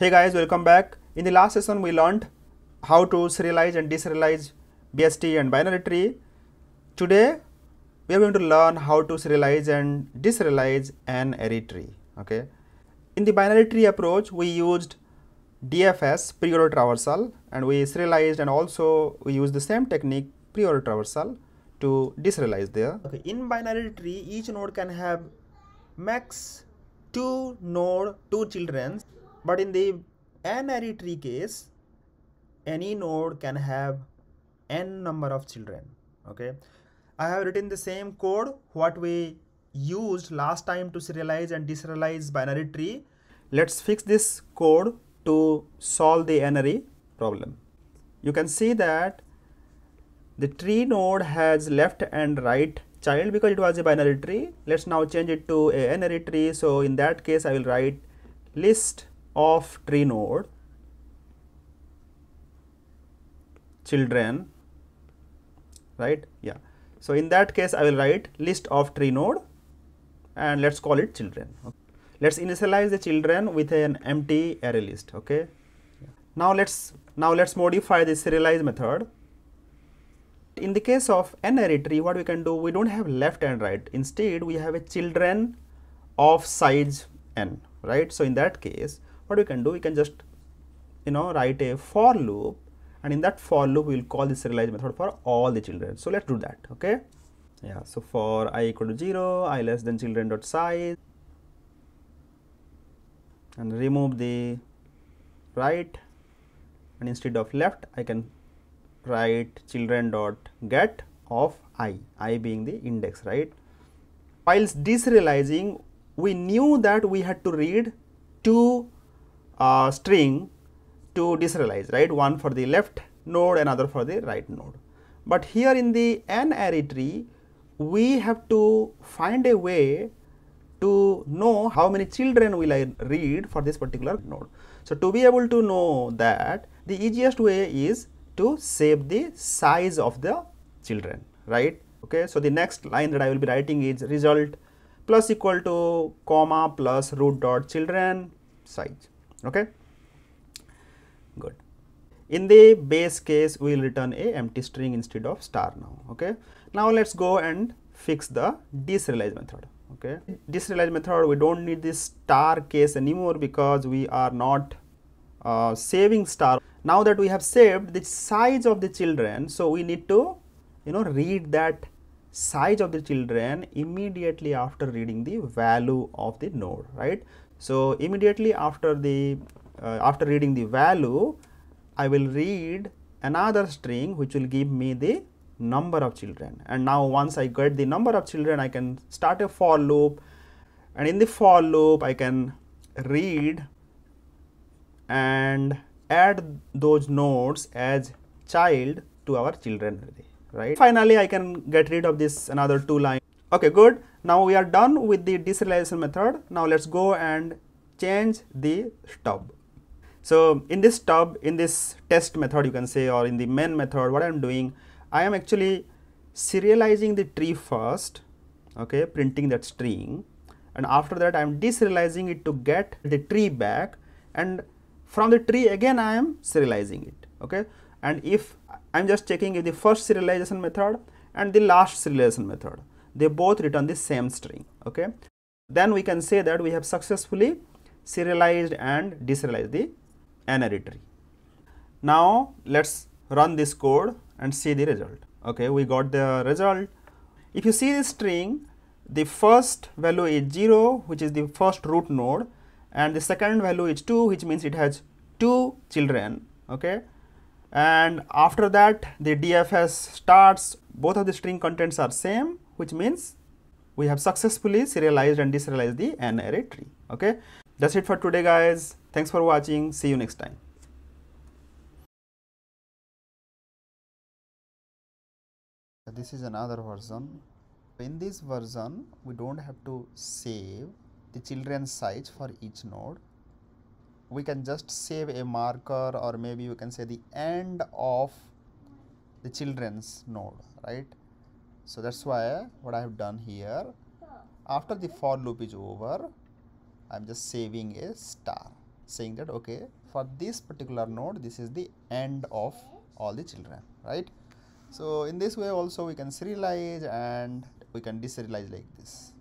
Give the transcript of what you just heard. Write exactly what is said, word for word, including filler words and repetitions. Hey guys, welcome back. In the last session we learned how to serialize and deserialize B S T and binary tree. Today we are going to learn how to serialize and deserialize an N-Ary tree. Okay, in the binary tree approach we used D F S, pre-order traversal, and we serialized, and also we used the same technique, pre-order traversal, to deserialize there. Okay, in binary tree each node can have max two node two children. But in the N-Ary tree case, any node can have n number of children. Okay, I have written the same code what we used last time to serialize and deserialize binary tree. Let's fix this code to solve the N-Ary problem. You can see that the tree node has left and right child because it was a binary tree. Let's now change it to a N-Ary tree. So in that case, I will write list of tree node children, right? Yeah. So in that case, I will write list of tree node and let's call it children. Okay. Let's initialize the children with an empty array list. Okay. Yeah. Now let's now let's modify the serialize method. In the case of N-Ary tree, what we can do, we don't have left and right. Instead, we have a children of size n, right? So in that case, what we can do, we can just, you know, write a for loop, and in that for loop we will call the serialize method for all the children. So let's do that. Okay, yeah. So for I equal to zero, I less than children dot size, and remove the right, and instead of left I can write children dot get of I, I being the index, right? Whilst deserializing, we knew that we had to read two Uh, string to deserialize, right? One for the left node, another for the right node. But here in the N-Ary tree, we have to find a way to know how many children will I read for this particular node. So to be able to know that, the easiest way is to save the size of the children, right? Okay, so the next line that I will be writing is result plus equal to comma plus root dot children size. Okay, good. In the base case, we will return a empty string instead of star now. Okay, now let's go and fix the deserialize method. Okay, deserialize method, we don't need this star case anymore because we are not uh, saving star. Now that we have saved the size of the children, so we need to, you know, read that size of the children immediately after reading the value of the node, right? So immediately after the uh, after reading the value, I will read another string which will give me the number of children. And now once I get the number of children, I can start a for loop, and in the for loop I can read and add those nodes as child to our children array, right? Finally, I can get rid of this another two lines. Okay, good. Now we are done with the deserialization method. Now let's go and change the stub. So in this stub, in this test method you can say, or in the main method, what I am doing, I am actually serializing the tree first, okay, printing that string, and after that I am deserializing it to get the tree back, and from the tree again I am serializing it. Okay, and if I am just checking if the first serialization method and the last serialization method, they both return the same string. Okay, then we can say that we have successfully serialized and deserialized the N-Ary tree. Now let's run this code and see the result. Okay, we got the result. If you see this string, the first value is zero, which is the first root node, and the second value is two, which means it has two children. Okay, and after that the D F S starts. Both of the string contents are same, which means we have successfully serialized and deserialized the N-Ary tree. Okay, that's it for today guys. Thanks for watching. See you next time. This is another version. In this version, we don't have to save the children size for each node. We can just save a marker, or maybe you can say the end of the children's node, right? So that's why what I have done here, after the for loop is over, I am just saving a star. saying that okay, for this particular node, this is the end of all the children, right? So in this way also we can serialize and we can deserialize like this.